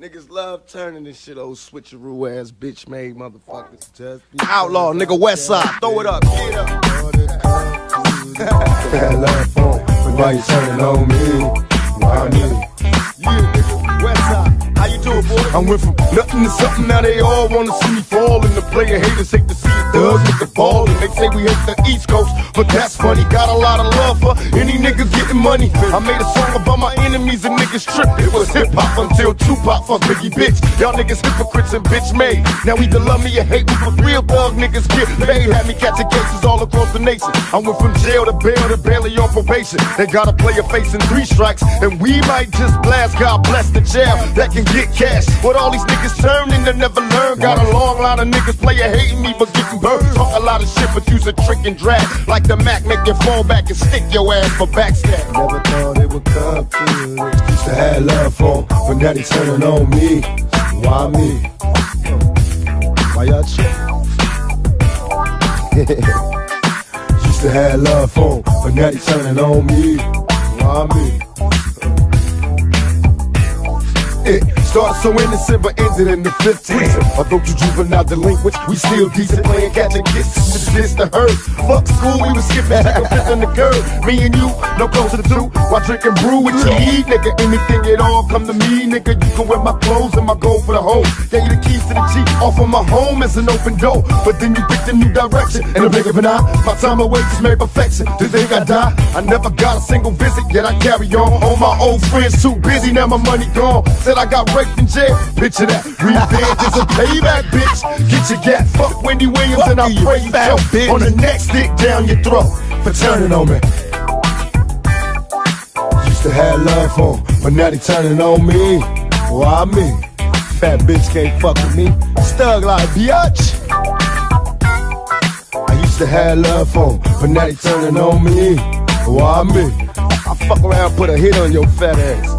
Niggas love turning this shit, old switcheroo ass bitch made motherfuckers. Just outlaw, nigga, west side. Throw it up, get up. That love phone, but why you turning on me? Why me? Yeah, nigga, west side. How you doing, boy? I went from nothing to something, now they all wanna see me fall. And the player haters hate to see thugs with the ball. And they say we hate the East Coast, but that's funny. Got a lot of love for any nigga getting money. I made a song about my enemies and niggas tripped. It was hip-hop until Tupac fucked Biggie, bitch. Y'all niggas hypocrites and bitch made. Now either love me or hate me, but real thug niggas get paid. Had me catching cases all across the nation. I went from jail to bail to barely on probation. They got a player facing 3 strikes, and we might just blast. God bless the jail that can get cash. What all these niggas turn into never learn. Got a long line of niggas player hating me, but getting burned. Talk a lot of shit, but use a trick and drag. Like the Mac, make your fall back and stick your ass for backstab. Never thought it would come to it. Used to have love for them, but now they turning on me. Why me? Why y'all tripping? Used to have love for them, but now they turning on me. Why me? Started so innocent, but ended in the 15th. Although you juvenile delinquent, we still decent. Playing catch and kiss, it's just the herd. Fuck school, we was skipping, taking piss on the curb. Me and you, no closer to do. While drinking brew with your weed, nigga, anything at all come to me, nigga. You can wear my clothes and my gold for the hole. Gave you the keys to the Jeep, off of my home as an open door. But then you picked a new direction, and a blink of an eye, my time away just made perfection. Do you think I die? I never got a single visit, yet I carry on. All my old friends too busy, now my money gone. Said I got in jail, picture that. Revenge is a payback, bitch. Get your gat. Fuck Wendy Williams, fuck, and I pray you fat bitch on the next stick down your throat for turning on me. Used to have love for them, but now they turning on me. Why me? Fat bitch can't fuck with me. Stug like biatch. I used to have love for them, but now they turning on me. Why me? I fuck around, put a hit on your fat ass.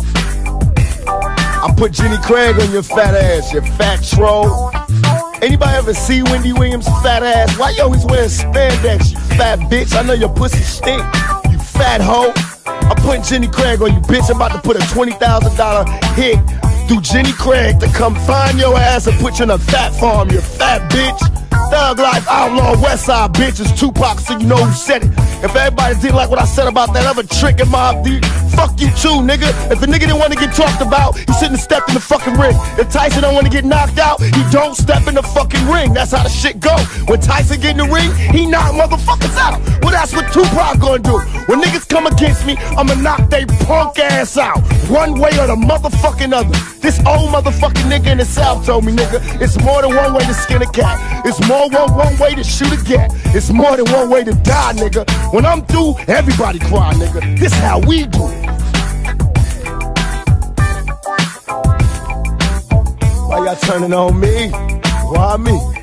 I put Jenny Craig on your fat ass, you fat troll. Anybody ever see Wendy Williams' fat ass? Why you always wearing spandex, you fat bitch? I know your pussy stink, you fat hoe. I put Jenny Craig on you, bitch. I'm about to put a $20,000 hit through Jenny Craig to come find your ass and put you in a fat farm, you fat bitch. Thug life, outlaw, Westside bitches, Tupac, so you know who said it. If everybody didn't like what I said about that other trick in my dude, fuck you too, nigga. If a nigga didn't want to get talked about, he shouldn't have stepped in the fucking ring. If Tyson don't want to get knocked out, he don't step in the fucking ring. That's how the shit go. When Tyson get in the ring, he knock motherfuckers out. Well, that's what Tupac gonna do. When niggas come against me, I'ma knock they punk ass out. One way or the motherfucking other. This old motherfucking nigga in the South told me, nigga, it's more than one way to skin a cat. It's more than one way to shoot a gat. It's more than one way to die, nigga. When I'm through, everybody cry, nigga. This how we do it. Why y'all turning on me? Why me?